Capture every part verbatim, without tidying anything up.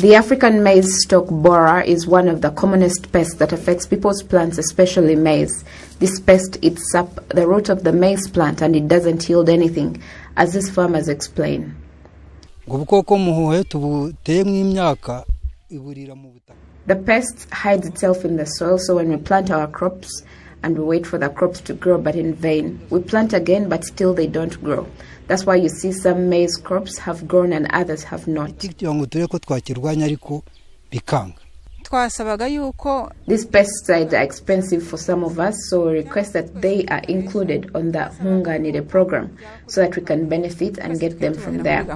The African maize stalk borer is one of the commonest pests that affects people's plants, especially maize. This pest eats up the root of the maize plant and it doesn't yield anything, as these farmers explain. The pest hides itself in the soil, so when we plant our crops and we wait for the crops to grow, but in vain. We plant again, but still they don't grow. That's why you see some maize crops have grown and others have not. These pesticides are expensive for some of us, so we request that they are included on the Nkuganire program so that we can benefit and get them from there.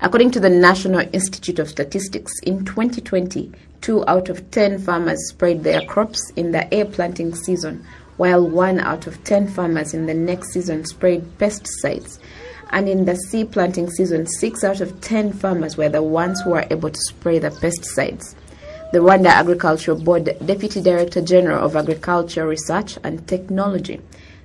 According to the National Institute of Statistics, in twenty twenty, two out of ten farmers sprayed their crops in the air planting season, while one out of ten farmers in the next season sprayed pesticides. And in the sea planting season, six out of ten farmers were the ones who were able to spray the pesticides. The Rwanda Agricultural Board Deputy Director General of Agriculture Research and Technology,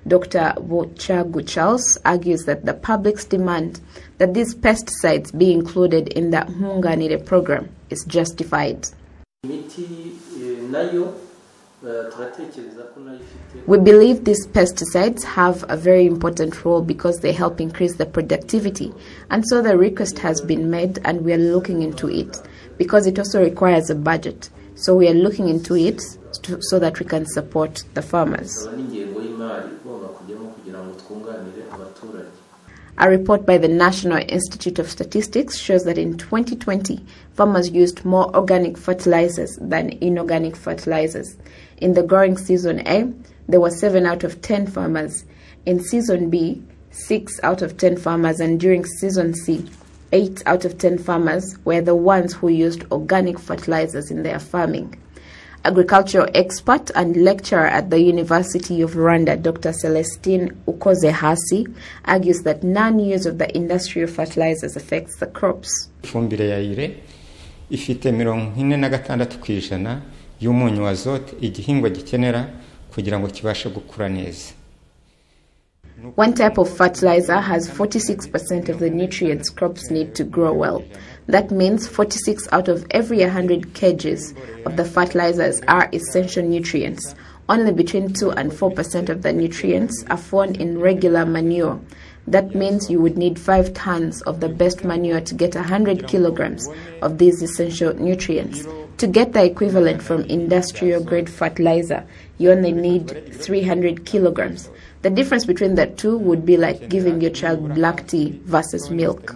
Doctor Wocha Guchals, argues that the public's demand that these pesticides be included in the Nkuganire program is justified. We believe these pesticides have a very important role because they help increase the productivity, and so the request has been made and we are looking into it because it also requires a budget. So we are looking into it to, so that we can support the farmers. A report by the National Institute of Statistics shows that in twenty twenty, farmers used more organic fertilizers than inorganic fertilizers. In the growing season A, there were seven out of ten farmers. In season B, six out of ten farmers. And during season C, eight out of ten farmers were the ones who used organic fertilizers in their farming. Agricultural expert and lecturer at the University of Rwanda, Doctor Celestine Ukozehasi, argues that non-use of the industrial fertilizers affects the crops. One type of fertilizer has forty-six percent of the nutrients crops need to grow well. That means forty-six out of every one hundred kgs of the fertilizers are essential nutrients. Only between two and four percent of the nutrients are found in regular manure. That means you would need five tons of the best manure to get one hundred kilograms of these essential nutrients. To get the equivalent from industrial-grade fertilizer, you only need three hundred kilograms. The difference between the two would be like giving your child black tea versus milk.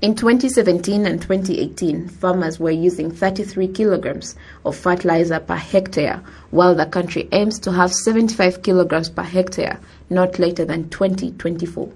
In twenty seventeen and twenty eighteen, farmers were using thirty-three kilograms of fertilizer per hectare, while the country aims to have seventy-five kilograms per hectare, not later than twenty twenty-four.